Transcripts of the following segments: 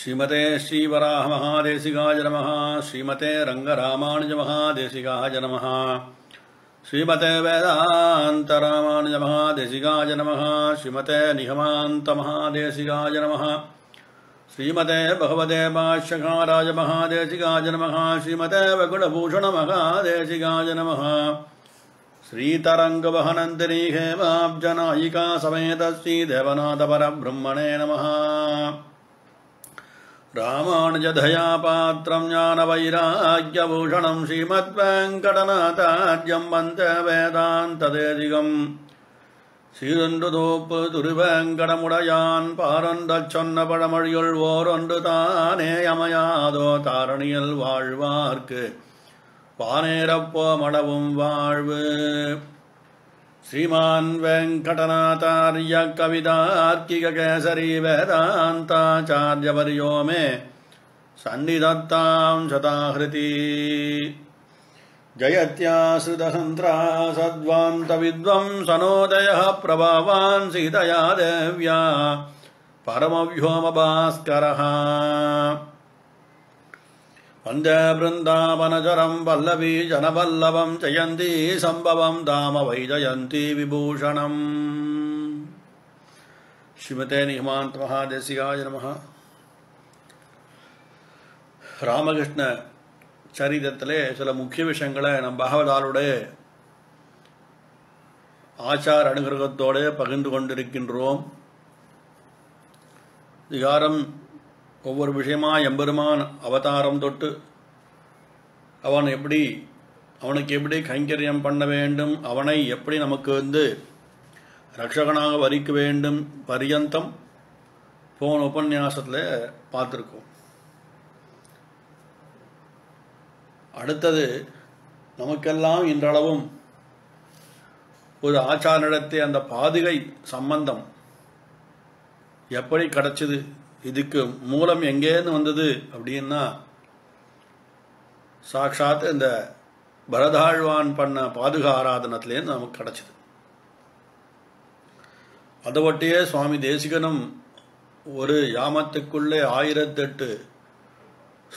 श्रीमते श्रीवराह महादेशिकाय नमः। श्रीमते रंगरामानुज महादेशिकाय नमः। श्रीमते वेदांत रामानुज महादेशिकाय नमः। श्रीमते निगमान्त महादेशिकाय नमः। श्रीमते भगवते भाष्यकाराय महादेशिकाय नमः। श्रीमते वैकुंठभूषण महादेशिकाय नमः। श्रीतरंग वहनंतरी हेमाब्जनायिका समेत श्री देवनाथ परब्रह्मणे नमः। रामानुजदया पात्रं ज्ञानवैराग्यभूषणं श्रीमद्वेङ्कटनाथार्यं वन्दे वेदान्तदेशिकं श्रीरुन्धुधूपतिरुवेङ्कटमुडयान् पारन्दचन्न पडमळियुळ் ஓரொன்று தானே யமயாதோ தாரணியில் வாழ்வார்க்கு வானேரப்போ மடவும் வாழ்வு श्रीमान वेंकटनाथार्य कवितार्किक केसरी वेदांताचार्यवर्यो मे सन्निधत्तां शताहृति जयत्याश्रितसंत्रा सद्वान्त विद्वंसनोदयः प्रभावान् सीतया देव्या परमव्योमभास्करः वंदे वृंदावनचरं वल्लवी जनवल्लभं जयन्ती संभवं दाम वै जयन्ती विभूषणं। श्रीमते निगमान्त महादेशिकाय नमः। रामकृष्ण चरित्रத்திலே சில முக்கிய விஷயங்களை நம் பாகவதாரோடு ஆச்சார அனுகிரகத்தோடு பகிர்ந்து கொண்டிருக்கின்றோம். அதிகாரம் ஒவ்வொரு விஷயமா எம்பெருமான் அவதாரம் தொட்டு அவனுக்கு எப்படி கைங்கரியம் பண்ண வேண்டும், அவனை எப்படி நமக்கு வந்து ரட்சகனாக வரிக்க வேண்டும் பரியந்தம் போன உபன்யாசத்தில் பார்த்துருக்கோம். அடுத்தது நமக்கெல்லாம் இன்றளவும் ஒரு ஆச்சாரத்தை அந்த பாதுகை சம்பந்தம் எப்படி கிடச்சிது, இதுக்கு மூலம் எங்கேருந்து வந்தது அப்படின்னா சாட்சாத் இந்த பரதாழ்வான் பண்ண பாதுகா ஆராதனத்திலேருந்து நமக்கு கிடச்சிது. அதை ஒட்டியே சுவாமி தேசிகனும் ஒரு யாமத்துக்குள்ளே 1008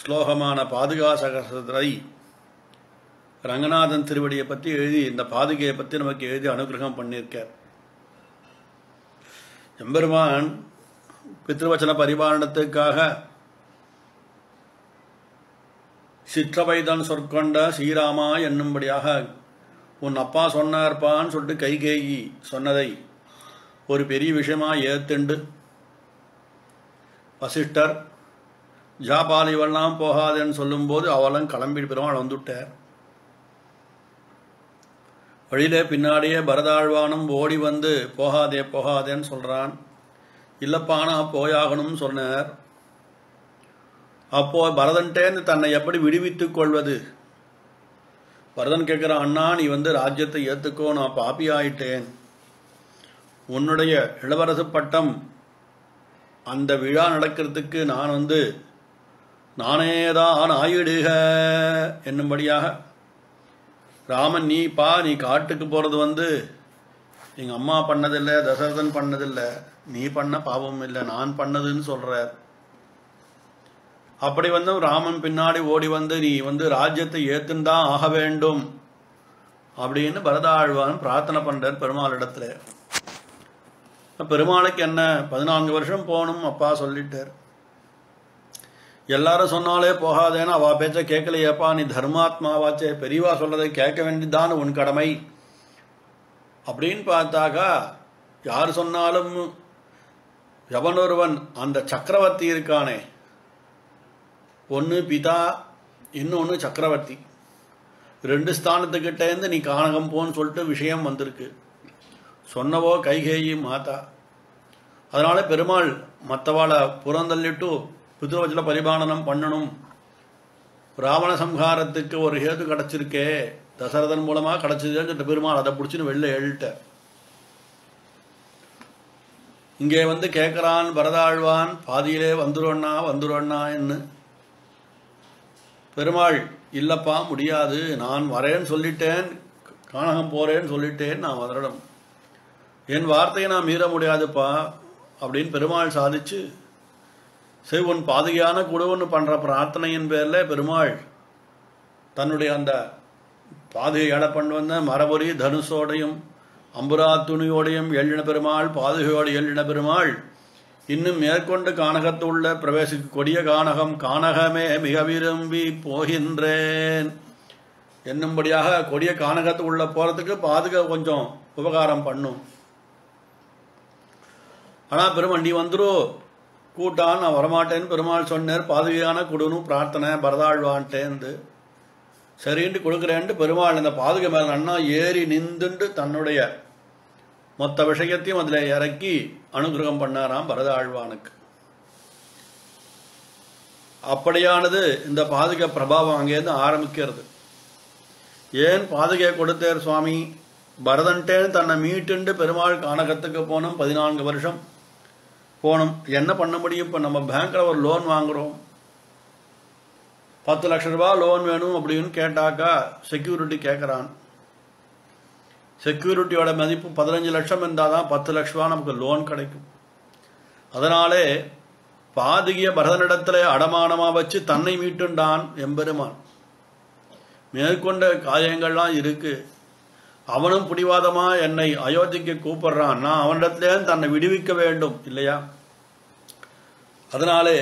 ஸ்லோகமான பாதுகா சகசத்தை ரங்கநாதன் திருவடியை பற்றி எழுதி இந்த பாதுகையை பற்றி நமக்கு எழுதி அனுகிரகம் பண்ணியிருக்கார். எம்பெருமான் பித்ருவச்சன பரிபாலனத்துக்காக சிற்றவைதான் சொற்கொண்ட ஸ்ரீராமா என்னும்படியாக உன் அப்பா சொன்னார்ப்பான்னு சொல்லிட்டு கைகேயி சொன்னதை ஒரு பெரிய விஷயமாக ஏத்துண்டு வசிஷ்டர் ஜாபால் இவெல்லாம் போகாதேன்னு சொல்லும்போது அவளும் கிளம்பி பெருமாள் வந்துட்டார். வழியிலே பின்னாடியே பரதாழ்வானும் ஓடி வந்து போகாதே போகாதேன்னு சொல்கிறான். இல்லப்பானா போயாகணும்னு சொன்னார். அப்போ பரதன்ட்டேன்னு தன்னை எப்படி விடுவித்துக் கொள்வது? பரதன் கேட்குற, அண்ணா நீ வந்து ராஜ்யத்தை ஏற்றுக்கோ, நான் பாப்பி ஆயிட்டேன், உன்னுடைய இளவரசு பட்டம் அந்த விழா நடக்கிறதுக்கு நான் வந்து நானேதான் ஆயிடுக என்னும்படியாக ராமன் நீ காட்டுக்கு போகிறது வந்து எங்கள் அம்மா பண்ணதில்லை, தசரதன் பண்ணதில்லை, நீ பண்ண பாவம் இல்லை, நான் பண்ணதுன்னு சொல்கிறார். அப்படி வந்து ராமன் பின்னாடி ஓடி வந்து நீ வந்து ராஜ்யத்தை ஏற்றுந்தான் ஆக வேண்டும் அப்படின்னு பரதாழ்வான் பிரார்த்தனை பண்ணுறார் பெருமாள் இடத்துல. பெருமாளுக்கு என்ன 14 வருஷம் போகணும் அப்பா சொல்லிட்டார். எல்லாரும் சொன்னாலே போகாதேன்னு அவள் பேச்ச கேட்கலையப்பா, நீ தர்மாத்மாவாச்சே, பெரியவா சொல்றதை கேட்க வேண்டியதான் உன் கடமை அப்படின்னு பார்த்தாக்கா யார் சொன்னாலும் எவனொருவன் அந்த சக்கரவர்த்தி இருக்கானே, ஒன்று பிதா இன்னொன்று சக்கரவர்த்தி, 2 ஸ்தானத்துக்கிட்டேருந்து நீ காணகம் போன்னு சொல்லிட்டு விஷயம் வந்திருக்கு சொன்னவோ கைகேயி மாதா. அதனால பெருமாள் மற்றவாளை புறந்தள்ளிட்டு பித்ருவச்சன பரிபாலனம் பண்ணணும், ராவண சம்ஹாரத்துக்கு ஒரு ஹேது கிடச்சிருக்கே தசரதன் மூலமாக கிடச்சிதுன்னு சொல்லிட்டு பெருமாள் அதை பிடிச்சின்னு வெளில எழுட்ட. இங்கே வந்து கேட்குறான் பரதாழ்வான், பாதியிலே வந்துடுவண்ணா என்று. பெருமாள் இல்லப்பா முடியாது, நான் வரேன்னு சொல்லிட்டேன், காணகம் போகிறேன்னு சொல்லிட்டேன், நான் வரணும், என் வார்த்தையை நான் மீற முடியாதுப்பா அப்படின்னு பெருமாள் சாதிச்சு சிவ உன் பாதுகாயான குடவன் பண்ற பிரார்த்தனையின் பேர்ல பெருமாள் தன்னுடைய அந்த பாதுகையோட பண்ண வந்த மரபொரி தனுசோடையும் அம்புரா துணியோடையும் எழின பெருமாள் பாதுகையோடு எழின பெருமாள் இன்னும் மேற்கொண்டு கானகத்துள்ள பிரவேசிக்கு கொடிய கானகம் கானகமே மிக விரும்பி போகின்றேன் என்னும்படியாக கொடிய கானகத்து உள்ள போறதுக்கு பாதுகை கொஞ்சம் உபகாரம் பண்ணும். ஆனால் பெருமாள் நீ வந்துடும் கூட்டான் நான் வரமாட்டேன்னு பெருமாள் சொன்னார். பாதுகையான கொடுணும் பிரார்த்தனை பரதாழ்வான்ட்டேந்து சரின்ட்டு கொடுக்குறேன்ட்டு பெருமாள் அந்த பாதுகை மேலே அண்ணா ஏறி நின்றுண்டு தன்னுடைய மொத்த விஷயத்தையும் அதில் இறக்கி அனுகிரகம் பண்ணாராம் பரதாழ்வானுக்கு. அப்படியானது இந்த பாதுகை பிரபாவம் அங்கேருந்து ஆரம்பிக்கிறது. ஏன் பாதுகையை கொடுத்தார் சுவாமி பரதன்ட்டேன்னு தன்னை மீட்டுண்டு பெருமாள் கானகத்துக்கு போனோம் 14 வருஷம் போனோம். என்ன பண்ண முடியும்? இப்போ நம்ம பேங்க்கில் ஒரு லோன் வாங்குகிறோம், 10 லட்ச ரூபா லோன் வேணும் அப்படின்னு கேட்டாக்கா செக்யூரிட்டி கேட்குறான். செக்யூரிட்டியோட மதிப்பு 15 லட்சம் இருந்தால் தான் 10 லட்ச ரூபா நமக்கு லோன் கிடைக்கும். அதனாலே பாதுகிய பரதனிடத்தில் அடமானமாக வச்சு தன்னை மீட்டுண்டான் எம்பெருமான். மேற்கொண்ட காயங்கள்லாம் இருக்குது. அவனும் பிடிவாதமாக என்னை அயோத்திக்கு கூப்பிடுறான், நான் அவனிடத்திலே தன்னை விடுவிக்க வேண்டும் இல்லையா? அதனாலே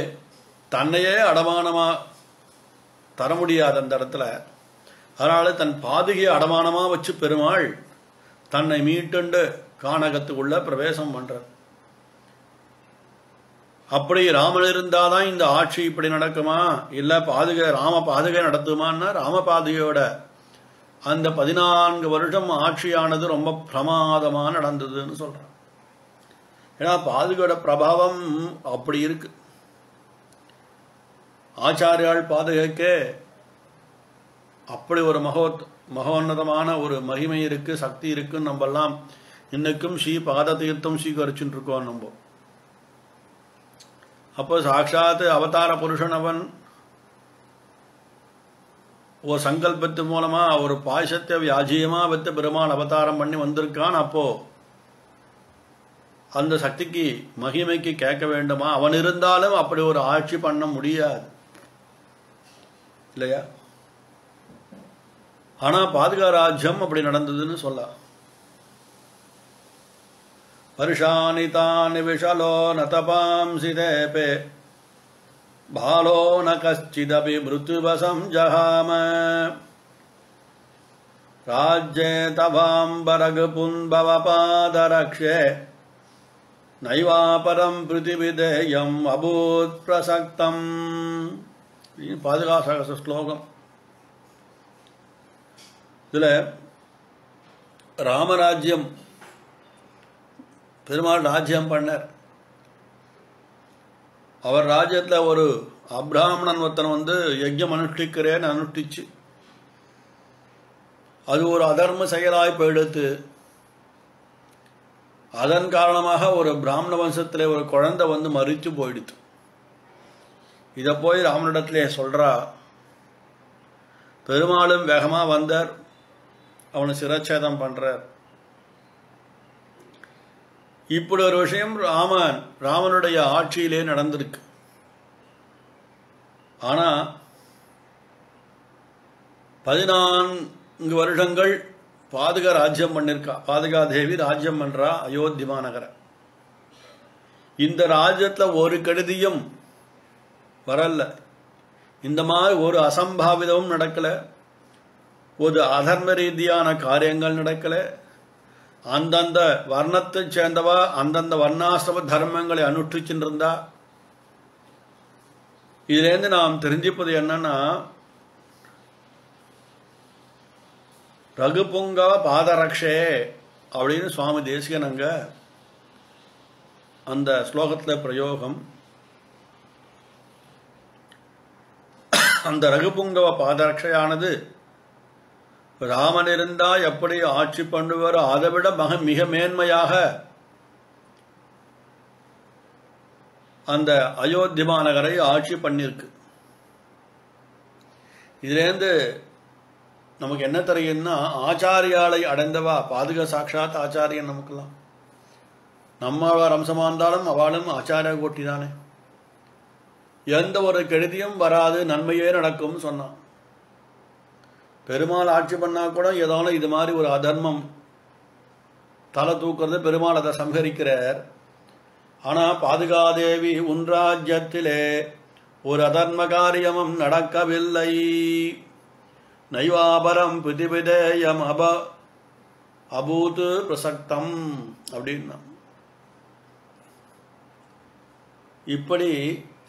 தன்னையே அடமானமாக தர முடியாது அந்த இடத்துல. அதனால தன் பாதுகையை அடமானமாக வச்சு பெருமாள் தன்னை மீட்டுண்டு கானகத்துக்குள்ள பிரவேசம் பண்றார். அப்படி ராமன் இருந்தாதான் இந்த ஆட்சி இப்படி நடக்குமா? இல்லை பாதுகை ராம பாதுகை நடத்துமான்னா ராம பாதுகையோட அந்த 14 வருஷம் ஆட்சியானது ரொம்ப பிரமாதமாக நடந்ததுன்னு சொல்கிறான். ஏன்னா பாதுகையோட பிரபாவம் அப்படி இருக்கு. ஆச்சாரியால் பாதுகைக்கே அப்படி ஒரு மகோன்னதமான ஒரு மகிமை இருக்கு, சக்தி இருக்குன்னு நம்மெல்லாம் இன்னைக்கும் ஸ்ரீ பாத தீர்த்தம் ஸ்ரீகரிச்சுட்டு இருக்கோம் நம்ம. அப்போ சாட்சாத் அவதார புருஷன் அவன் ஒரு சங்கல்பத்து மூலமா ஒரு பாயசத்தை வியாஜியமா வைத்து பெருமான் அவதாரம் பண்ணி வந்திருக்கான். அப்போ அந்த சக்திக்கு மகிமைக்கு கேட்க வேண்டுமா? அவன் இருந்தாலும் அப்படி ஒரு ஆட்சி பண்ண முடியாது இல்லையா? ஆனா பாதுகாராஜ்யம் அப்படி நடந்ததுன்னு சொல்ல வருஷானி தானி விஷலோ நதபாம்சிதே பே பாலோ ந கஷ்டிதபி மிருத்யுவசம் ஜஹாம ராஜ்யே தவாம்பரகு புன்பவ பாதரக்ஷே நைவாபரம் பிருத்திவிதேயம் அபூத் பிரசக்தம். பாதுகாசகச ஸ்லோகம். இதில் ராமராஜ்யம் பெருமாள் ராஜ்யம் பண்ணார். அவர் ராஜ்யத்தில் ஒரு அப்ராஹ்மணன் ஒருத்தன் வந்து யஜ்யம் அனுஷ்டிக்கிறேன்னு அனுஷ்டிச்சு அது ஒரு அதர்ம செயலாய் போயிடுத்து. அதன் காரணமாக ஒரு பிராமண வம்சத்தில் ஒரு குழந்தை வந்து மறித்து போயிடுத்து. இதை போய் ராமனிடத்திலே சொல்கிறா. பெருமாளும் வேகமாக வந்தார், அவனை சிரச்சேதம் பண்ணுறார். இப்படி ஒரு விஷயம் ராமனுடைய ஆட்சியிலே நடந்திருக்கு. ஆனால் 14 வருடங்கள் பாதுகா ராஜ்யம் பண்ணிருக்கா. பாதுகா தேவி ராஜ்யம் பண்றா அயோத்தி மாநகர. இந்த ராஜ்யத்துல ஒரு கெடுதியும் வரல, இந்த மாதிரி ஒரு அசம்பாவிதமும் நடக்கல, ஒரு அதர்ம ரீதியான காரியங்கள் நடக்கல. அந்தந்த வர்ணத்தை சேர்ந்தவா அந்தந்த வர்ணாசிரம தர்மங்களை அனுஷ்டிச்சுருந்தா. இதுலேருந்து நாம் தெரிஞ்சுப்பது என்னன்னா ரகுபுங்கவ பாதரக்ஷே அப்படின்னு சுவாமி தேசிகன் அங்க அந்த ஸ்லோகத்தில் பிரயோகம். அந்த ரகுபுங்கவ பாதரக்ஷையானது ராமன் இருந்தா எப்படி ஆட்சி பண்ணுவாரோ அதை விட மிக மேன்மையாக அந்த அயோத்தி மாநகரை ஆட்சி பண்ணிருக்கு. இதுலேருந்து நமக்கு என்ன தெரியும்னா ஆச்சாரியாலை அடைந்தவா பாதுகா சாட்சாத் ஆச்சாரியன். நமக்கெல்லாம் நம்மளோட அம்சமாக இருந்தாலும் அவளும் ஆச்சாரிய கோட்டி தானே. எந்த ஒரு கெடுதியும் வராது, நன்மையே நடக்கும் சொன்னான். பெருமாள் ஆட்சி பண்ணா கூட ஏதாவது இது மாதிரி ஒரு அதர்மம் தலை தூக்குறது, பெருமாள் அதை சம்ஹரிக்கிறார். ஆனால் பாதுகாதேவி உன் ராஜ்யத்திலே ஒரு அதர்ம காரியமும் நடக்கவில்லை. நைவாபரம் பிதிபிதேயம் அபூத்து பிரசக்தம் அப்படின்னா, இப்படி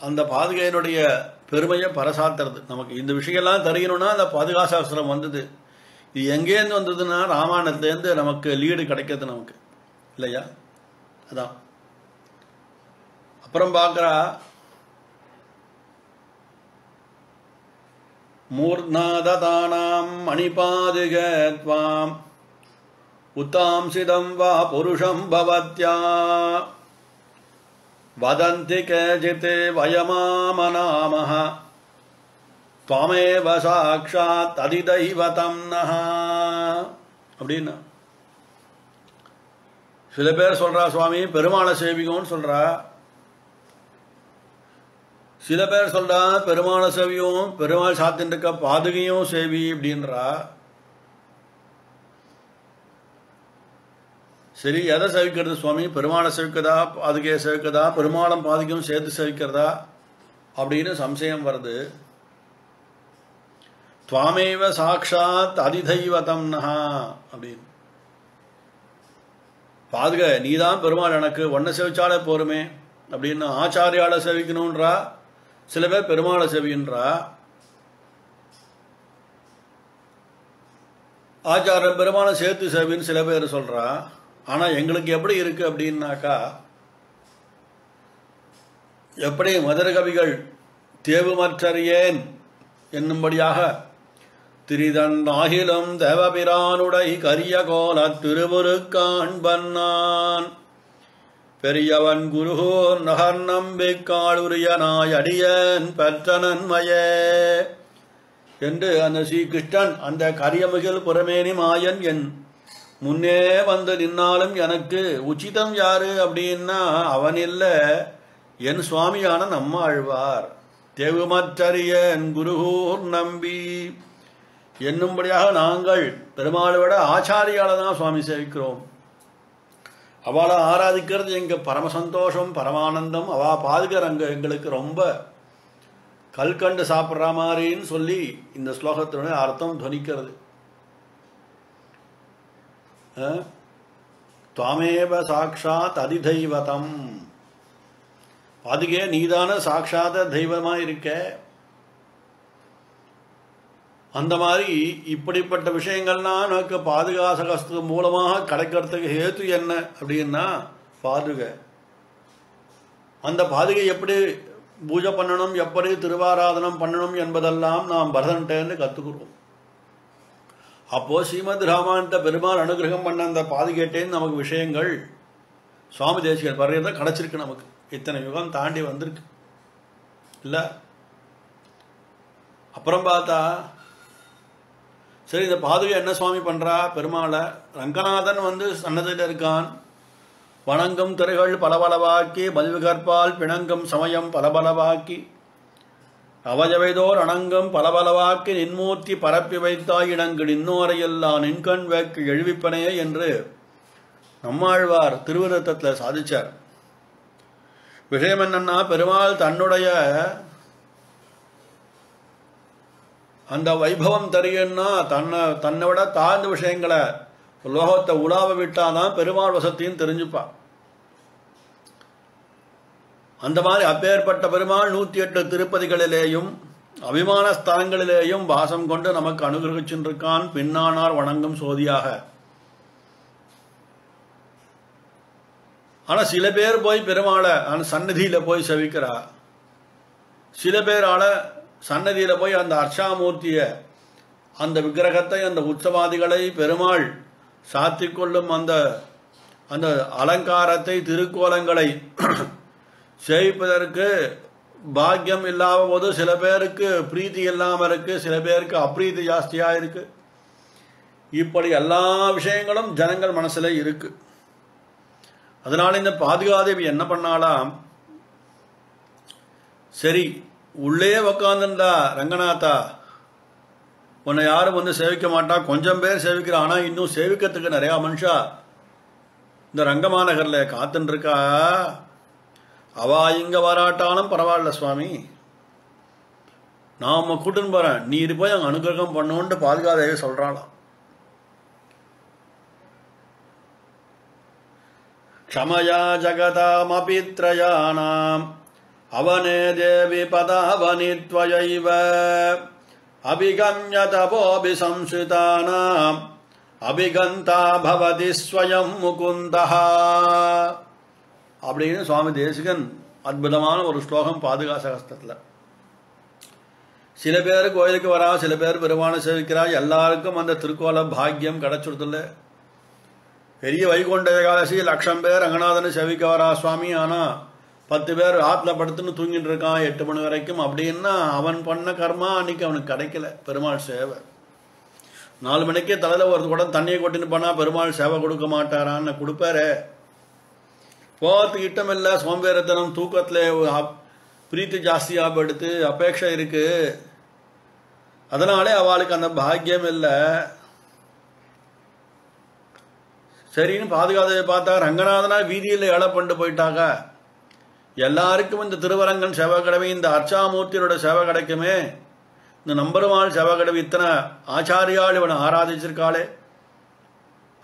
அந்த பாதுகையினுடைய பெருமையை பரசாத்துறது. நமக்கு இந்த விஷயம்லாம் தெரியணும்னா அந்த பாதுகா சாஸ்திரம் வந்தது. இது எங்கேருந்து வந்ததுன்னா ராமாயணத்துலேருந்து நமக்கு லீடு கிடைக்கிறது நமக்கு, இல்லையா? அதான் அப்புறம் பார்க்குறா. மூர்நாததானாம் மணிபாதுகத்வாம் உத்தாம்சிதம் வா புருஷம் பவத்யா वदन्ति केचिते वयमामनामः त्वमेव साक्षात् अधिदैवतं नः அப்படினா சில பேர் சொல்றா சுவாமி பெருமாளை சேவிங்கன்னு சொல்றா, சில பேர் சொல்றா பெருமாளை சேவியும் பெருமாள் சாத்தின் இருக்க பாதுகையும் சேவி அப்படின்றா. சரி, எதை சேவிக்கிறது சுவாமி? பெருமாளை சேவிக்கிறதா பாதுகையை சேவிக்கிறதா பெருமாளும் பாதுகையும் சேர்த்து சேவிக்கிறதா அப்படின்னு சம்சயம் வருது. துவாமேவ சாட்சாத் அதிதைவதம் நஹா அப்படின்னு, பாதுகை நீதான் பெருமாள், எனக்கு ஒன்றை சேவிச்சாலே போருமே அப்படின்னு ஆச்சாரியால சேவிக்கணும்ன்றா, சில பேர் பெருமாளை சேவின்றா. ஆச்சாரம் பெருமாளை சேர்த்து சேவின்னு சில பேர் சொல்றா. ஆனால் எங்களுக்கு எப்படி இருக்குது அப்படின்னாக்கா, எப்படி மதுரகவிகள் தேவுமற்றறியேன் என்னும்படியாக திரிதன் ஆகிலும் தேவபிரானுடை கரிய கோல திருவுரு காண்பன்னான் பெரியவன் குருகூர் நகர் நம்பிக்காளுரியனாய் அடியன் பெற்ற நன்மையே என்று அந்த ஸ்ரீகிருஷ்ணன் அந்த கரியமிகில் புறமேனி மாயன் என் முன்னே வந்து நின்னாலும் எனக்கு உச்சிதம் யாரு அப்படின்னா அவன் இல்லை, என் சுவாமியான நம்ம ஆழ்வார். தேவுமற்றறிய என் குருகூர் நம்பி என்னும்படியாக நாங்கள் பெருமாளை விட ஆச்சாரியால தான் சுவாமி சேவிக்கிறோம், அவளை ஆராதிக்கிறது எங்கள் பரம சந்தோஷம் பரமானந்தம். அவள் பாதுகார் அங்கே எங்களுக்கு ரொம்ப கல்கண்டு சாப்பிட்ற மாதிரின்னு சொல்லி இந்த ஸ்லோகத்தினுடைய அர்த்தம் துவனிக்கிறது. துவாமேவ சாட்சாத் அதிதைவதம், பாதுகே நீதான சாட்சாத தெய்வமா இருக்க. அந்த மாதிரி இப்படிப்பட்ட விஷயங்கள்லாம் நமக்கு பாதுகா சகஸ்து மூலமாக கிடைக்கிறதுக்கு ஹேத்து என்ன அப்படின்னா பாதுகை. அந்த பாதுகை எப்படி பூஜை பண்ணணும், எப்படி திருவாராதனம் பண்ணணும் என்பதெல்லாம் நாம் பரதன்ட்டேன்னு கற்றுக்குறோம். அப்போ ஸ்ரீமத் ராமாயணத்தை பெருமாள் அனுகிரகம் பண்ண அந்த பாதுகேட்டேன்னு நமக்கு விஷயங்கள் சுவாமி தேசிகர் பறையதான் கிடைச்சிருக்கு. நமக்கு இத்தனை யுகம் தாண்டி வந்திருக்கு இல்ல. அப்புறம் பார்த்தா சரி, இந்த பாதுகை என்ன சுவாமி பண்றா? பெருமாளை ரங்கநாதன் வந்து சன்னதியில் இருக்கான், வணங்கும் துறைகள் பலபலவாக்கி மதிவுகற்பால் பிணங்கும் சமயம் பலபலவாக்கி அவஜவைதோர் அணங்கம் பலபலவாக்கி நின்மூர்த்தி பரப்பி வைத்தாய் இடங்கு நின்னோரையெல்லாம் நின்கண் வேக்கு எழுவிப்பனையே என்று நம்மாழ்வார் திருவிருத்தத்தில் சாதிச்சார். விஷயம் என்னன்னா, பெருமாள் தன்னுடைய அந்த வைபவம் தெரியும்னா தன்னை விட தாழ்ந்த விஷயங்களை லோகத்தை உலாவ விட்டாதான் பெருமாள் வசத்தையும் தெரிஞ்சுப்பா. அந்த மாதிரி அப்பேற்பட்ட பெருமாள் 108 திருப்பதிகளிலேயும் அபிமான ஸ்தலங்களிலேயும் வாசம் கொண்டு நமக்கு அனுகிரகிச்சின்றிருக்கான். பின்னானார் வணங்கும் சோதியாக. ஆனா சில பேர் போய் பெருமாளை சன்னதியில போய் செவிக்கிறா, சில பேரால சன்னதியில போய் அந்த அர்ச்சாமூர்த்திய அந்த விக்கிரகத்தை அந்த உற்சவாதிகளை பெருமாள் சாத்திக்கொள்ளும் அந்த அந்த அலங்காரத்தை திருக்கோலங்களை சேவிப்பதற்கு பாக்கியம் இல்லாத போது சில பேருக்கு பிரீத்தி இல்லாமல் இருக்கு, சில பேருக்கு அப்ரீதி ஜாஸ்தியாக இருக்கு. இப்படி எல்லா விஷயங்களும் ஜனங்கள் மனசுல இருக்கு. அதனால இந்த பாதுகாதேவி என்ன பண்ணாலாம், சரி உள்ளே உட்கார்ந்தண்டா ரங்கநாதா, உன்னை யாரும் வந்து சேவிக்க மாட்டா, கொஞ்சம் பேர் சேவிக்கிற, ஆனா இன்னும் சேவிக்கிறதுக்கு நிறையா மனுஷா இந்த ரங்கமாநகரில் காத்துன்னு இருக்கா. அவா இங்கே வராட்டாலும் பரவாயில்ல சுவாமி, நான் உங்க கூட்டுன்னு போறேன், நீ இது போய் அங்கே அனுகிரகம் பண்ணுன்ட்டு பாதுகாதேவி சொல்றாளாம். க்ஷமயா ஜகதாமபித்ரயாணாம் அவனே தேவி பதாவனித்வயைவ அபிகம்ய தபோபி சம்சிதானாம் அபிகந்தா பவதி ஸ்வயம் முகுந்தா அப்படின்னு சுவாமி தேசிகன் அற்புதமான ஒரு ஸ்லோகம் பாதுகா சகஸ்தத்தில். சில பேர் கோயிலுக்கு வரா, சில பேர் பெருமானை சேவிக்கிறா, எல்லாருக்கும் அந்த திருக்கோல பாக்கியம் கிடைச்சிடுதுல்ல. பெரிய வைகுண்ட ஏகாதசி 1,00,000 பேர் ரங்கநாதனை சேவிக்க வரா சுவாமி, ஆனால் 10 பேர் ஆற்றுல படுத்துன்னு தூங்கிட்டு இருக்கான் 8 மணி வரைக்கும் அப்படின்னா அவன் பண்ண கர்மா அன்னைக்கு அவனுக்கு கிடைக்கல. பெருமாள் சேவை 4 மணிக்கே தலையில் ஒரு கூட தண்ணியை கொட்டின்னு போனால் பெருமாள் சேவை கொடுக்க மாட்டாரான்னு கொடுப்பாரு. போகிறதுக்கு இட்டமில்லை, சோம்பேறித்தனம், தூக்கத்தில் பிரீத்தி ஜாஸ்தியாக படுத்து அபேட்சை இருக்குது, அதனாலே அவளுக்கு அந்த பாக்கியம் இல்லை. சரின்னு பாதுகாதவை பார்த்தா ரங்கநாதனா வீதியில் ஏழை பண்ணிட்டு போயிட்டாங்க. எல்லாருக்கும் இந்த திருவரங்கன் சேவை கடவி, இந்த அர்ச்சாமூர்த்தியோட சேவை கிடைக்குமே, இந்த நம்பருமாள் சேவை கடவி, இத்தனை ஆச்சாரியால் இவனை ஆராதிச்சிருக்காளே,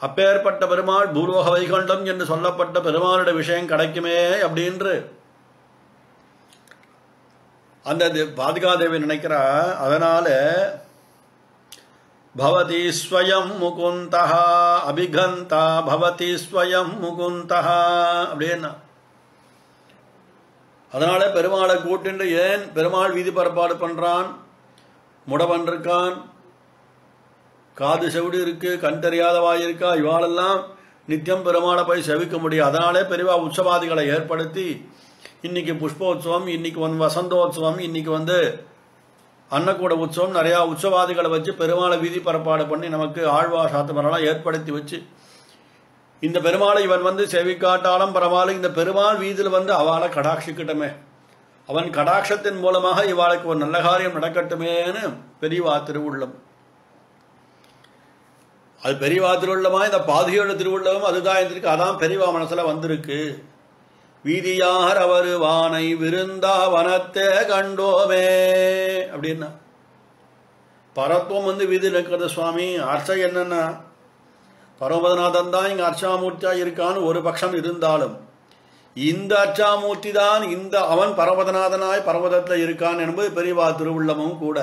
அப்பேற்பட்ட பெருமாள் பூர்வோக வைகுண்டம் என்று சொல்லப்பட்ட பெருமாளுடைய விஷயம் கிடைக்குமே அப்படின்று அந்த பாதுகாதேவி நினைக்கிறா. அதனால பவதி ஸ்வயம் முகுந்தா அபிகந்தா பவதி ஸ்வயம் முகுந்தா அப்படின்னா, அதனால பெருமாளை கூட்டின்று ஏன் பெருமாள் வீதி பரப்பாடு பண்றான், முடவன் இருக்கான், காது செவிடு இருக்கு, கண் தெரியாத வாய் இருக்கா, இவாளெல்லாம் நித்தியம் பெருமாளை போய் செவிக்க முடியும். அதனாலே பெரியவா உற்சவாதிகளை ஏற்படுத்தி இன்னைக்கு புஷ்போத்சவம், இன்னைக்கு வந்து வசந்தோத்சவம், இன்னைக்கு வந்து அன்னக்கூட உற்சவம், நிறையா உற்சவாதிகளை வச்சு பெருமாளை வீதி பரப்பாடு பண்ணி நமக்கு ஆழ்வா சாத்தமரெல்லாம் ஏற்படுத்தி வச்சு இந்த பெருமாளை இவன் வந்து செவிக்காட்டாலும் பரவாயில்ல, இந்த பெருமாள் வீதியில் வந்து அவளை கடாட்சிக்கிட்டமே, அவன் கடாட்சத்தின் மூலமாக இவாளுக்கு ஒரு நல்ல காரியம் நடக்கட்டுமேன்னு பெரியவா திருவுள்ளம். அது பெரியவா திருவுள்ளமா, இந்த பாதுகையோட திருவுள்ளமும் அதுதான் இருந்திருக்கு, அதான் பெரியவா மனசில் வந்திருக்கு. வீதியார் அவர் வானை விருந்தா வனத்தே கண்டோமே அப்படின்னா பரத்துவம் வந்து வீதியில் இருக்கிறது சுவாமி. அர்ச்சை என்னன்னா பரமபதநாதன் தான் இங்கே அர்ச்சாமூர்த்தியா இருக்கான்னு ஒரு பட்சம் இருந்தாலும், இந்த அர்ச்சாமூர்த்தி தான் இந்த அவன் பரமபதநாதனாய் பரமபதத்தில் இருக்கான் என்பது பெரியவா திருவுள்ளமும் கூட.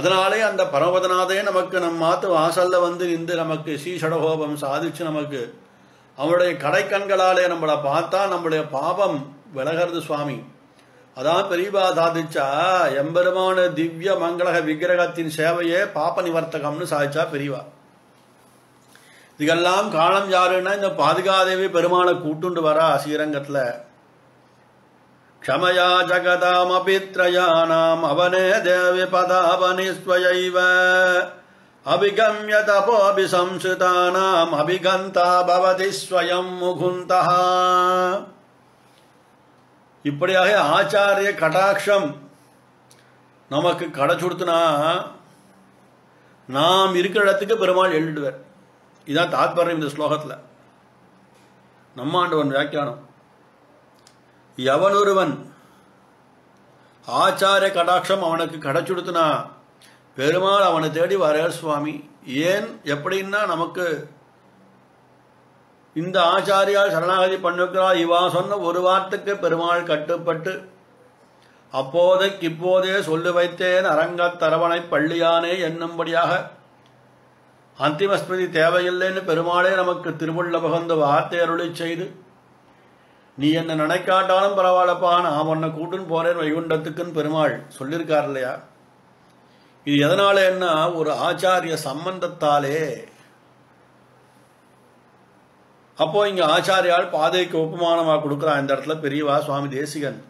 அதனாலே அந்த பரமபதநாதே நமக்கு நம் மாத்து வாசல்ல வந்து நின்று நமக்கு ஸ்ரீஷடகோபம் சாதிச்சு நமக்கு அவனுடைய கடைக்கண்களாலே நம்மளை பார்த்தா நம்முடைய பாபம் விலகிறது சுவாமி. அதான் பெரியவா சாதிச்சா எம்பெருமான திவ்ய மங்களக விக்கிரகத்தின் சேவையே பாப நிவர்த்தகம்னு சாதிச்சா பெரியவா. இதுக்கெல்லாம் காரணம் யாருன்னா இந்த பாதுகாதேவி பெருமாளை கூட்டுண்டு வரா ஸ்ரீரங்கத்தில். க்ஷமயா ஜகதாம் அபித்ரயாணாம் அவனே தேவி பதாவனிஸ்வயைவ அபிகம்ய தபோபி சம்சிதானாம் அபிகந்தா பவதி ஸ்வயம் முகுந்தா. இப்படியாக ஆச்சாரிய கடாட்சம் நமக்கு கடைச்சுடுத்துனா நாம் இருக்கிற இடத்துக்கு பெருமாள் எழுதுவார். இதுதான் தாத்பரியம் இந்த ஸ்லோகத்தில். நம்ம ஆண்டவன் வியாக்கியானம், எவனொருவன் ஆச்சாரிய கடாட்சம் அவனுக்கு கிடைச்சுடுத்துனா பெருமாள் அவனை தேடி வரார் சுவாமி. ஏன் எப்படின்னா நமக்கு இந்த ஆச்சாரியால் சரணாகதி பண்ணுகிறா, இவா சொன்ன ஒரு வார்த்தைக்கு பெருமாள் கட்டுப்பட்டு அப்போதைக்கு இப்போதே சொல்லி வைத்தேன் அரங்கத் தரவணை பள்ளியானே என்னும்படியாக அந்திமஸ்மிருதி தேவையில்லைன்னு பெருமாளே நமக்கு திருவுள்ள பகந்த வார்த்தை அருளி செய்து, நீ என்னை நினைக்காட்டாலும் பரவாயில்லப்பா நான் உன்னை கூட்டுன்னு போறேன் வைகுண்டத்துக்குன்னு பெருமாள் சொல்லியிருக்கார் இல்லையா. இது எதனால என்ன, ஒரு ஆச்சாரிய சம்பந்தத்தாலே. அப்போ இங்க ஆச்சாரியால் பாதைக்கு உபமானமாக கொடுக்குறான் இந்த இடத்துல பெரியவா சுவாமி தேசிகன்.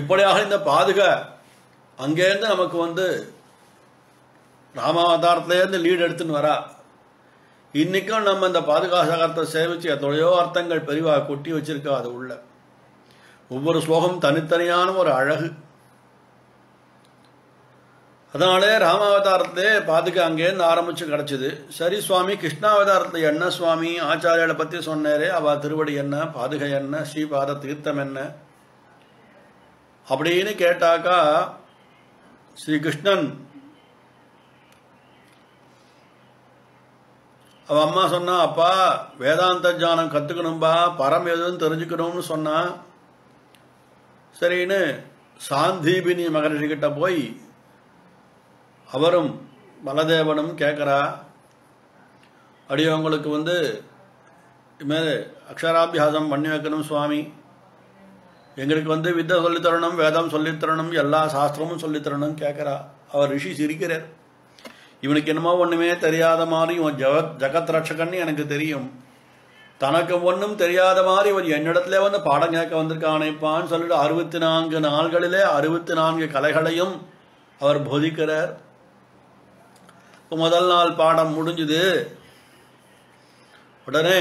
இப்படியாக இந்த பாதுகா அங்கேருந்து நமக்கு வந்து ராமாவதாரத்திலேருந்து லீடு எடுத்துன்னு வரா. இன்னைக்கும் நம்ம இந்த பாதுகா சகரத்தை சேவிச்சு எத்தனையோ அர்த்தங்கள் பெரியவா கொட்டி வச்சிருக்கா. அது உள்ள ஒவ்வொரு ஸ்லோகம் தனித்தனியான ஒரு அழகு. அதனாலே ராமாவதாரத்திலே பாதுக்கு அங்கேருந்து ஆரம்பித்து கிடச்சிது. சரி சுவாமி, கிருஷ்ணாவதாரத்தில் என்ன சுவாமி ஆச்சாரியாரை பற்றி சொன்னாரே, அவள் திருவடி என்ன, பாதுகை என்ன, ஸ்ரீபாத தீர்த்தம் என்ன அப்படின்னு கேட்டாக்கா, ஸ்ரீகிருஷ்ணன் அவள் அம்மா சொன்னா, அப்பா வேதாந்த ஜானம் கற்றுக்கணும்பா, பரம் எதுன்னு தெரிஞ்சுக்கணும்னு சொன்னா. சரின்னு சாந்தீபினி மகரிஷிக்கிட்ட போய் அவரும் பலதேவனும் கேட்குறா, அடியவங்களுக்கு இதுமாரி அக்ஷராபியாசம் பண்ணி வைக்கணும் சுவாமி, எங்களுக்கு வித்தை சொல்லித்தரணும், வேதம் சொல்லித்தரணும், எல்லா சாஸ்திரமும் சொல்லித்தரணும் கேட்குறா. அவர் ரிஷி சிரிக்கிறார், இவனுக்கு என்னமோ ஒன்றுமே தெரியாத மாதிரி இவன் ஜகத் ரட்சகன்னு எனக்கு தெரியும், தனக்கு ஒன்றும் தெரியாத மாதிரி இவன் என்னிடத்துல பாடம் கேட்க வந்திருக்கானேப்பான்னு சொல்லிட்டு 64 நாள்களிலே 64 கலைகளையும் அவர் போதிக்கிறார். முதல் நாள் பாடம் முடிஞ்சுது. உடனே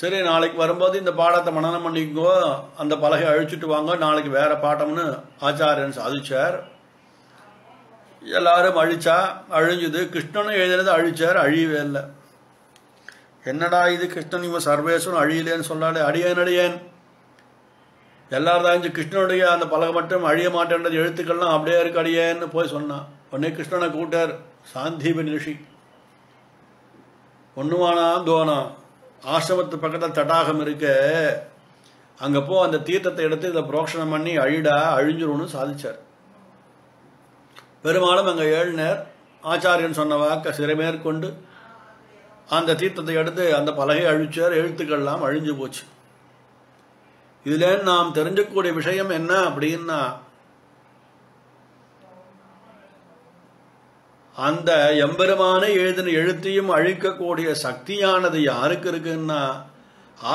சரி நாளைக்கு வரும்போது இந்த பாடத்தை மனனம் பண்ணிக்கோ, அந்த பலகை அழிச்சுட்டு வாங்க, நாளைக்கு வேற பாடம்னு ஆச்சாரியன் சாதிச்சார். எல்லாரும் அழிச்சா, அழிஞ்சுது. கிருஷ்ணனும் எழுதினது அழிச்சார், அழியவே இல்லை. என்னடா இது கிருஷ்ணன் இவன் சர்வேஸ்வரன் அழியலேன்னு சொன்னாலே, அடியேன் எல்லாரும் அழிஞ்சு கிருஷ்ணனுடைய அந்த பலகை மட்டும் அழிய மாட்டேன்றது எழுத்துக்கள்லாம் அப்படியே இருக்கு அடியேன்னு போய் சொன்னான். உடனே கிருஷ்ணனை கூட்டார் சாந்தீப ரிஷி. ஒன்றுவானா தோனா ஆசிரமத்து பக்கத்தில் தடாகம் இருக்க, அங்கே போ, அந்த தீர்த்தத்தை எடுத்து இதை புரோக்ஷணம் பண்ணி அழிடா, அழிஞ்சிரும்னு சாதிச்சார். பெருமாளும் அங்கே ஏழுநேர் ஆச்சாரியன் சொன்ன வாக்க சிறைமேற்கொண்டு அந்த தீர்த்தத்தை எடுத்து அந்த பலகை அழிச்சார், எழுத்துக்கள்லாம் அழிஞ்சு போச்சு. இதில் நாம் தெரிஞ்சக்கூடிய விஷயம் என்ன அப்படின்னா, அந்த எம்பெருமானை எழுதின எழுத்தையும் அழிக்கக்கூடிய சக்தியானது யாருக்கு இருக்குன்னா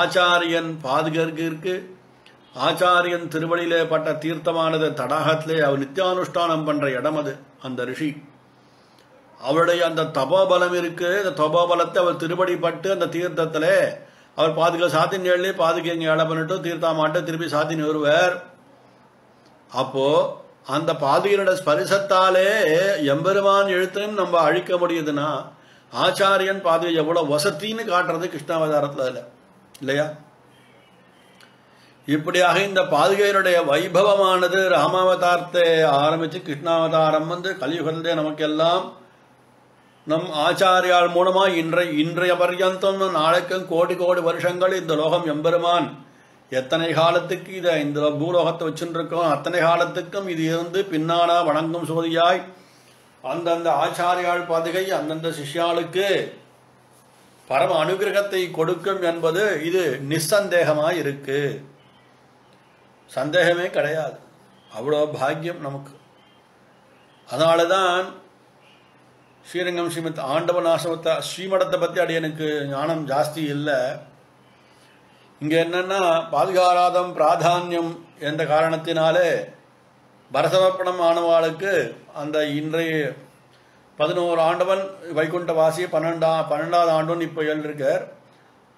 ஆச்சாரியன் பாதுகருக்கு இருக்கு. ஆச்சாரியன் திருவடியிலே பட்ட தீர்த்தமானது தடாகத்திலே அவர் நித்தியானுஷ்டானம் பண்ற இடம் அது. அந்த ரிஷி அவருடைய அந்த தபோபலம் இருக்கு, அந்த தபோபலத்தை அவர் திருவடி பட்டு அந்த தீர்த்தத்திலே அவர் பாதுகா சாத்தின் எழுதி பாதுகை இங்கே இடம் பண்ணிட்டும் தீர்த்தாமாட்டு திருப்பி சாத்தின் வருவார். அப்போ அந்த பாதுகையினோட ஸ்பரிசத்தாலே எம்பெருமான் எழுத்தையும் நம்ம அழிக்க முடியுதுன்னா ஆச்சாரியன் பாதுகை எவ்வளோ வசத்தின்னு காட்டுறது கிருஷ்ணாவதாரத்தில் இல்லை இல்லையா? இப்படியாக இந்த பாதுகையினுடைய வைபவமானது ராமாவதாரத்தை ஆரம்பித்து கிருஷ்ணாவதாரம் கலியுகத்திலே நமக்கெல்லாம் நம் ஆச்சாரியால் மூலமாக இன்றைய பர்யந்தம், நாளைக்கும் கோடி கோடி வருஷங்கள் இந்த லோகம் எம்பெருமான் எத்தனை காலத்துக்கு இதை இந்த பூலோகத்தை வச்சுருக்கோம், அத்தனை காலத்துக்கும் இது இருந்து பின்னானா வணங்கும் சோதியாய் அந்தந்த ஆச்சாரியால் பாதுகை அந்தந்த சிஷ்யாளுக்கு பரம அனுகிரகத்தை கொடுக்கும் என்பது இது நிசந்தேகமாக இருக்கு, சந்தேகமே கிடையாது. அவ்வளோ பாக்கியம் நமக்கு. அதனால தான் ஸ்ரீரங்கம் ஸ்ரீமத் ஆண்டவன் ஆசிரமத்தை ஸ்ரீமடத்தை பற்றி அடி எனக்கு ஞானம் ஜாஸ்தி இல்லை. இங்கே என்னென்னா பாதுகாராதம் பிராதான்யம் என்ற காரணத்தினாலே பரசமர்ப்பணம் ஆனவாளுக்கு அந்த இன்றைய 11 ஆண்டவன் வைகுண்டவாசி 12வது ஆண்டவன் இப்போ எழுதியிருக்கார்.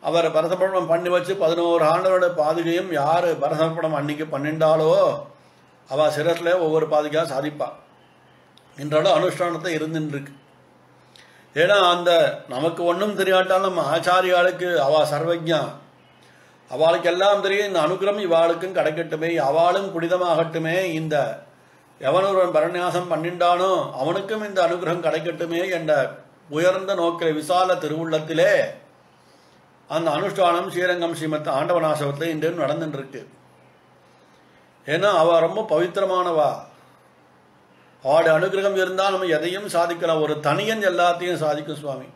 அவர் பரசமர்ப்பணம் பண்ணி வச்சு 11 ஆண்டவரோட பாதுகையும் யார் பரசமர்ப்பணம் அன்னைக்கு பண்ணிண்டாலோ அவள் சிரத்தில் ஒவ்வொரு பாதுகையாக சாதிப்பாள். இன்றாலும் அனுஷ்டானத்தை இருந்துருக்கு. ஏன்னா அந்த நமக்கு ஒன்றும் தெரியாட்டாலும் நம்ம ஆச்சாரியாளுக்கு அவள் சர்வஜா, அவளுக்கு எல்லாம் தெரியும், இந்த அனுகிரகம் இவாளுக்கும் கிடைக்கட்டுமே, அவளும் புனிதமாகட்டுமே, இந்த எவனொருவன் பரநியாசம் பண்ணிண்டானோ அவனுக்கும் இந்த அனுகிரகம் கிடைக்கட்டுமே என்ற உயர்ந்த நோக்கில விசால திருவுள்ளத்திலே அந்த அனுஷ்டானம் ஸ்ரீரங்கம் ஸ்ரீமத் ஆண்டவனாசவத்தில் இன்றும் நடந்துருக்கு. ஏன்னா அவள் ரொம்ப பவித்திரமானவா, அவளுடைய அனுகிரகம் இருந்தால் நம்ம எதையும் சாதிக்கலாம், ஒரு தனியன் எல்லாத்தையும் சாதிக்கும் சுவாமி.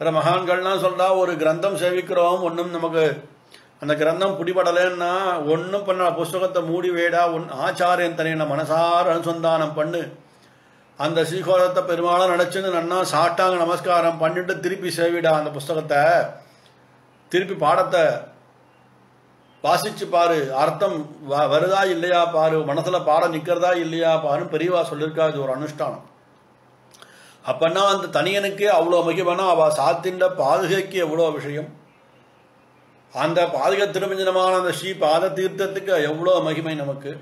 வேறு மகான்கள்லாம் சொல்கிறா, ஒரு கிரந்தம் சேவிக்கிறோம், ஒன்றும் நமக்கு அந்த கிரந்தம் பிடிபடலைன்னா ஒன்றும் பண்ண புஸ்தகத்தை மூடி வேடா, உன் ஆச்சாரியன் தனியை மனசார அனுசந்தானம் பண்ணு, அந்த ஸ்ரீகோலத்தை பெருமாளும் நினச்சிருந்து நன்னா சாட்டாங்க நமஸ்காரம் பண்ணிட்டு திருப்பி சேவிடா, அந்த புஸ்தகத்தை திருப்பி பாடத்தை வாசித்து பாரு, அர்த்தம் வருதா இல்லையா பாரு, மனசில் பாடம் நிற்கிறதா இல்லையா பாருன்னு பெரியவா சொல்லியிருக்கா. இது ஒரு அனுஷ்டானம். அப்பன்னா அந்த தனியனுக்கு அவ்வளோ முக்கியமான அவள் சாத்தின்ற பாதுகைக்கு எவ்வளோ விஷயம். அந்த பாதக திருமஞ்சனமான அந்த ஸ்ரீ பாத தீர்த்தத்துக்கு எவ்வளோ மகிமை நமக்கு.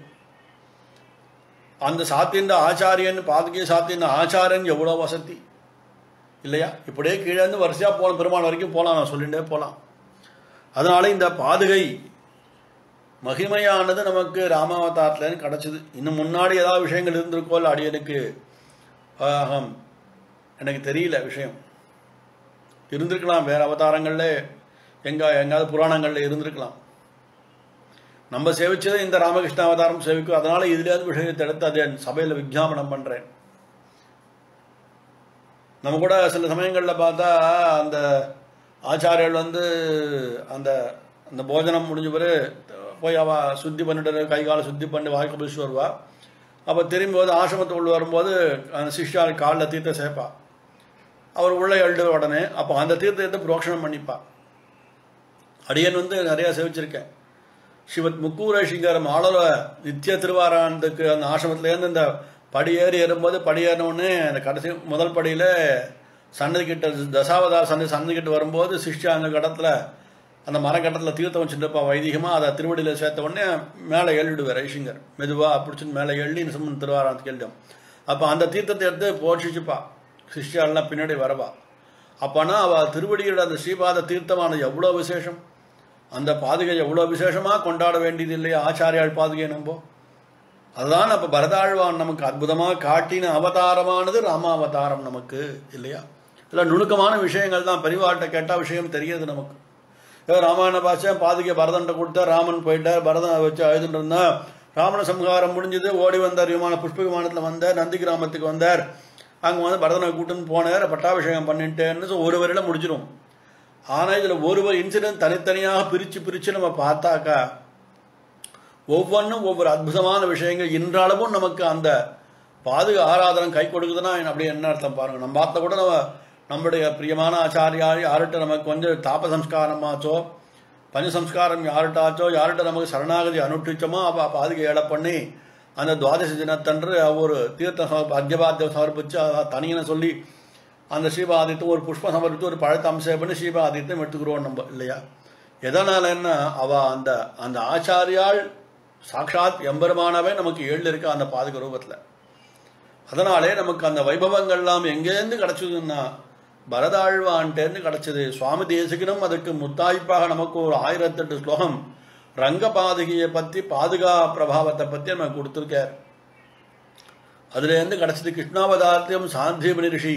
அந்த சாத்தின்ற ஆச்சாரியன் பாதகிய சாத்தின்ற ஆச்சாரியன் எவ்வளோ வசதி இல்லையா. இப்படியே கீழேருந்து வரிசையாக போகலாம், பெருமாள் வரைக்கும் போகலாம், நான் சொல்லிகிட்டே போகலாம். அதனால் இந்த பாதுகை மகிமையானது நமக்கு ராமாவதாரத்துலேருந்து கிடச்சிது. இன்னும் முன்னாடி ஏதாவது விஷயங்கள் இருந்திருக்கோ இல்லை அடியனுக்கு எனக்கு தெரியல விஷயம் இருந்திருக்கலாம். வேறு அவதாரங்களில் எங்காவது புராணங்களில் இருந்திருக்கலாம். நம்ம சேவிச்சதை இந்த ராமகிருஷ்ண அவதாரம் சேவிக்கும். அதனால் இதுலேருந்து விஷயத்தை எடுத்து அதை சபையில் விஜாபனம் பண்ணுறேன். நம்ம கூட சில சமயங்களில் பார்த்தா அந்த ஆச்சாரியர்கள் அந்த அந்த போஜனம் முடிஞ்ச பிறகு போய் அவள் சுத்தி பண்ணிட்டு கைகாலை சுத்தி பண்ணி வாய்க்கு பிடிச்சி வருவா. அப்போ திரும்பிபோது ஆசிரமத்து உள்ள வரும்போது அந்த சிஷ்யால் காலில் தீர்த்தம் சேர்ப்பா. அவர் உள்ளே எழுதுற உடனே அப்போ அந்த தீர்த்தத்தை புரோக்ஷணம் பண்ணிப்பா. அடியன் நிறையா சேவிச்சிருக்கேன். சிவத் முக்கூர சிங்கரம் ஆளோர நித்திய திருவாரானதுக்கு அந்த ஆசிரமத்துலேருந்து இந்த படியேறி ஏறும்போது படியேறினோடனே அந்த கடைசி முதல் படியில் சன்னதிக்கிட்ட தசாவதார சன்னதிக்கிட்ட வரும்போது சிஷ்யா அந்த கடத்தில் அந்த மரக்கட்டத்தில் தீர்த்தம் வச்சுட்டுப்பா வைதிகமாக. அதை திருவடியில் சேர்த்த உடனே மேலே எழுதிடுவார் ஐசிங்கர் மெதுவாக பிடிச்சின்னு மேலே எழுதி நிசம்மன் திருவாரானத்துக்கு எழுதிடும். அப்போ அந்த தீர்த்தத்தை எடுத்து போஷிச்சுப்பா. சிஷ்யாலாம் பின்னாடி வரவா. அப்போனா அவள் திருவடியோட அந்த ஸ்ரீபாத தீர்த்தமானது எவ்வளோ விசேஷம். அந்த பாதுகை எவ்வளோ விசேஷமாக கொண்டாட வேண்டியது இல்லையா ஆச்சாரியால் பாதுகை நம்போ. அதுதான் அப்போ பரதாழ்வான் நமக்கு அற்புதமாக காட்டின அவதாரமானது ராமாவதாரம் நமக்கு இல்லையா. இதில் நுணுக்கமான விஷயங்கள் தான் பெரியவாள்கிட்ட கேட்டால் விஷயம் தெரியாது நமக்கு. ராமாயண பாஷை பாதுகை பரதன்ட்ட கொடுத்தா ராமன் போயிட்டார். பரதன் வச்சு அழுதுட்டு இருந்தான். ராமண சம்ஹாரம் முடிஞ்சது. ஓடி வந்தார் விமானம், புஷ்ப விமானத்தில் வந்தார். நந்தி கிராமத்துக்கு வந்தார். அங்கே பரதனை கூட்டுன்னு போனார். பட்டாபிஷேகம் பண்ணிட்டேன்னு ஒரு வரையில் முடிஞ்சிடும். ஆனால் இதில் ஒருவர் இன்சிடென்ட் தனித்தனியாக பிரித்து பிரித்து நம்ம பார்த்தாக்கா ஒவ்வொன்றும் ஒவ்வொரு அற்புதமான விஷயங்கள் இன்றளவும் நமக்கு அந்த பாதுகா ஆராதனம் கை கொடுக்குதுன்னா அப்படி என்ன அர்த்தம் பாருங்கள். நம்ம பார்த்த கூட நம்முடைய பிரியமான ஆச்சாரியா யார்கிட்ட நமக்கு கொஞ்சம் தாப சம்ஸ்காரமாச்சோ பஞ்ச சம்ஸ்காரம் யார்கிட்டாச்சோ யார்கிட்ட நமக்கு சரணாகதி அனுஷ்டிச்சோமோ அப்போ பாதுகை ஏழை பண்ணி அந்த துவாதசி தினத்தன்று ஒரு தீர்த்தம் அர்கபாத்தியம் சமர்ப்பிச்சு தனியனை சொல்லி அந்த ஸ்ரீபாதித்தம் ஒரு புஷ்பம் சமர்ப்பித்து ஒரு பழத்தை அம்சம் பண்ணி ஸ்ரீபாதித்தம் எடுத்துக்கிறோம் நம்ம இல்லையா. எதனால் என்ன அவள் அந்த அந்த ஆச்சாரியால் சாட்சாத் எம்பெருமானவே நமக்கு எழுதி இருக்கா அந்த பாதுக ரூபத்தில். அதனாலே நமக்கு அந்த வைபவங்கள்லாம் எங்கேருந்து கிடச்சிதுன்னா பரதாழ்வான்ட்டேருந்து கிடச்சிது. சுவாமி தேசிகனும் அதுக்கு முத்தாய்ப்பாக நமக்கு ஒரு 1008 ஸ்லோகம் ரங்க பாதுகையை பற்றி பாதுகா பிரபாவத்தை பற்றி நம்ம கொடுத்துருக்கார். அதுலேருந்து கிடச்சிது கிருஷ்ணாவதாரத்தையும் சாந்தீபனி ரிஷி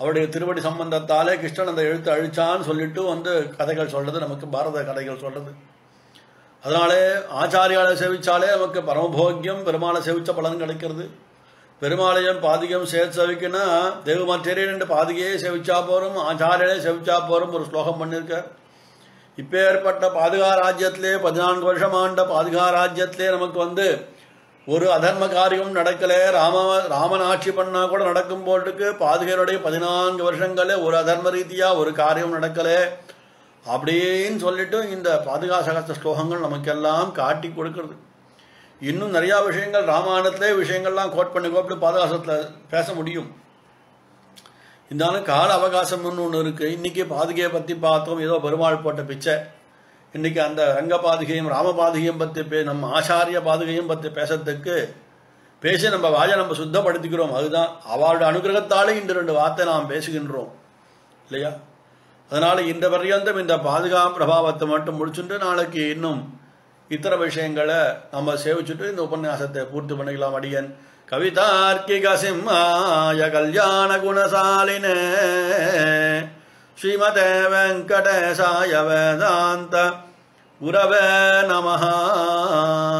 அவருடைய திருவடி சம்பந்தத்தாலே கிருஷ்ணன் அந்த எழுத்து அழிச்சான்னு சொல்லிட்டு கதைகள் சொல்கிறது நமக்கு பாரத கதைகள் சொல்கிறது. அதனாலே ஆச்சாரியாலை சேவித்தாலே நமக்கு பரமபோக்கியம் பெருமாளை சேவித்த பலன் கிடைக்கிறது. பெருமாளையும் பாதிகம் சேர்த்து சேவிக்கினா தேவமாச்சேரியன் பாதிகையே சேவிச்சா போகிறோம் ஆச்சாரியாலே சேவிச்சா போகிறோம் ஒரு ஸ்லோகம் பண்ணியிருக்கார். இப்போ ஏற்பட்ட பாதுகா ராஜ்யத்திலே 14 வருஷம் ஆண்ட பாதுகா ராஜ்யத்திலே நமக்கு ஒரு அதர்ம காரியம் நடக்கலை. ராமன் ஆட்சி பண்ணால் கூட நடக்கும் போட்டுக்கு பாதுகையுடைய 14 வருஷங்களே ஒரு அதர்ம ரீதியாக ஒரு காரியம் நடக்கலை அப்படின்னு சொல்லிட்டு இந்த பாதுகா சகஸ்திர ஸ்லோகங்கள் நமக்கெல்லாம் காட்டி கொடுக்கறது. இன்னும் நிறையா விஷயங்கள் ராமாயணத்திலே விஷயங்கள்லாம் கோட் பண்ணி கோப்பி பாதுகாசத்தில் பேச முடியும். இருந்தாலும் கால அவகாசம்னு ஒன்று இருக்குது. இன்றைக்கி பாதுகையை பற்றி பார்த்தோம், ஏதோ பெருமாள் போட்ட பிச்சை. இன்றைக்கி அந்த ரங்க பாதுகையும் ராம பாதுகையும் பற்றி நம்ம ஆச்சாரிய பாதுகையும் பற்றி பேசுறதுக்கு பேசி நம்ம வாயை நம்ம சுத்தப்படுத்திக்கிறோம். அதுதான் அவளோட அனுகிரகத்தாலே இன்று 2 வார்த்தை நாம் பேசுகின்றோம் இல்லையா. அதனால் இந்த பரியந்தம் இந்த பாதுகா பிரபாவத்தை மட்டும் முடிச்சுட்டு நாளைக்கு இன்னும் இத்தர விஷயங்களை நம்ம சேவிச்சுட்டு இந்த உபன்யாசத்தை பூர்த்தி பண்ணிக்கலாம். அடியன் கவிதார்க்கிக சிம்மாய கல்யாண குணசாலினே ஸ்ரீமதே வெங்கடேசாய வேதாந்த குரவே நமஹ.